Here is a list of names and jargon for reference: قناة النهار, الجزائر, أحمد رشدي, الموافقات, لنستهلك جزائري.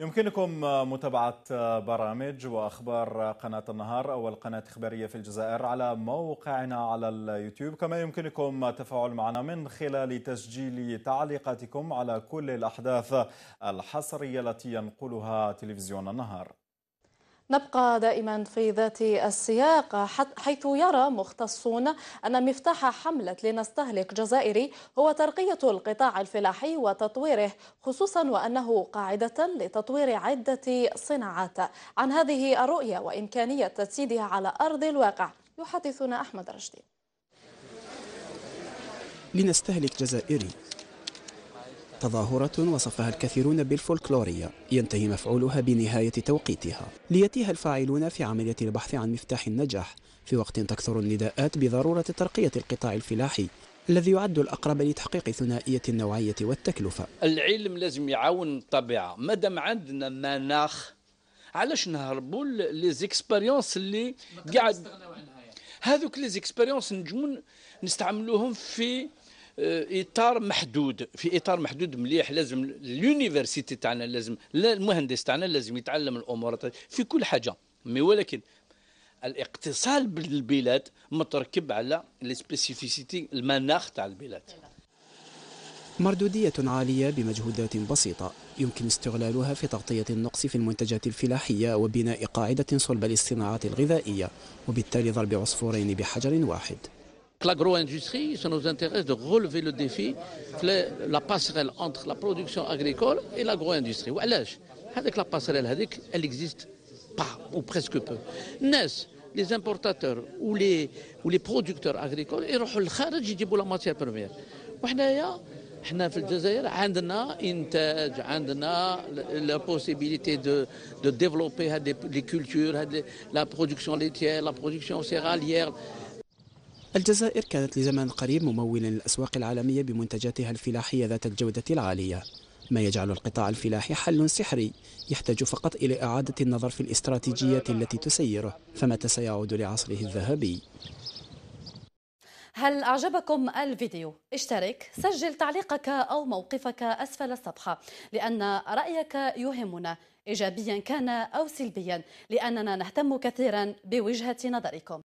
يمكنكم متابعة برامج وأخبار قناة النهار أو القناة الإخبارية في الجزائر على موقعنا على اليوتيوب، كما يمكنكم التفاعل معنا من خلال تسجيل تعليقاتكم على كل الأحداث الحصرية التي ينقلها تلفزيون النهار. نبقى دائما في ذات السياق، حيث يرى مختصون أن مفتاح حملة لنستهلك جزائري هو ترقية القطاع الفلاحي وتطويره، خصوصا وأنه قاعدة لتطوير عدة صناعات. عن هذه الرؤية وإمكانية تجسيدها على أرض الواقع يحدثنا أحمد رشدي. لنستهلك جزائري، تظاهرة وصفها الكثيرون بالفولكلورية ينتهي مفعولها بنهاية توقيتها، ليتيها الفاعلون في عملية البحث عن مفتاح النجاح في وقت تكثر النداءات بضرورة ترقية القطاع الفلاحي الذي يعد الأقرب لتحقيق ثنائية النوعية والتكلفة. العلم لازم يعاون الطبيعة، مادام عندنا مناخ علاش نهربوا ليزيكسبيريونس اللي قاعد هذوك ليزيكسبيريونس نجمو نستعملوهم في اطار محدود، في اطار محدود مليح. لازم اليونيفرسيتي تاعنا، لازم المهندس تاعنا لازم يتعلم الامور في كل حاجه، ولكن الاقتصاد بالبلاد متركب على لي سبيسيفيسيتي المناخ تاع البلاد. مردودية عالية بمجهودات بسيطة يمكن استغلالها في تغطية النقص في المنتجات الفلاحية وبناء قاعدة صلب للصناعات الغذائية، وبالتالي ضرب عصفورين بحجر واحد. L'agro-industrie, ça nous intéresse de relever le défi, la passerelle entre la production agricole et l'agro-industrie. Avec la passerelle, elle existe pas ou presque peu. Naissent les importateurs ou les producteurs agricoles et ils sortent et ils la matière première. احنا في الجزائر عندنا انتاج، عندنا لا بوسيبيليتي دو ديفلوبي هاد لي كولتور، هاد لا برودكسيون ليتيير، لا برودكسيون سيراليير. الجزائر كانت لزمن قريب ممولا للأسواق العالمية بمنتجاتها الفلاحية ذات الجودة العالية، ما يجعل القطاع الفلاحي حل سحري يحتاج فقط إلى إعادة النظر في الاستراتيجيات التي تسيره، فمتى سيعود لعصره الذهبي؟ هل أعجبكم الفيديو؟ اشترك، سجل تعليقك أو موقفك أسفل الصفحة، لأن رأيك يهمنا إيجابيا كان أو سلبيا، لأننا نهتم كثيرا بوجهة نظركم.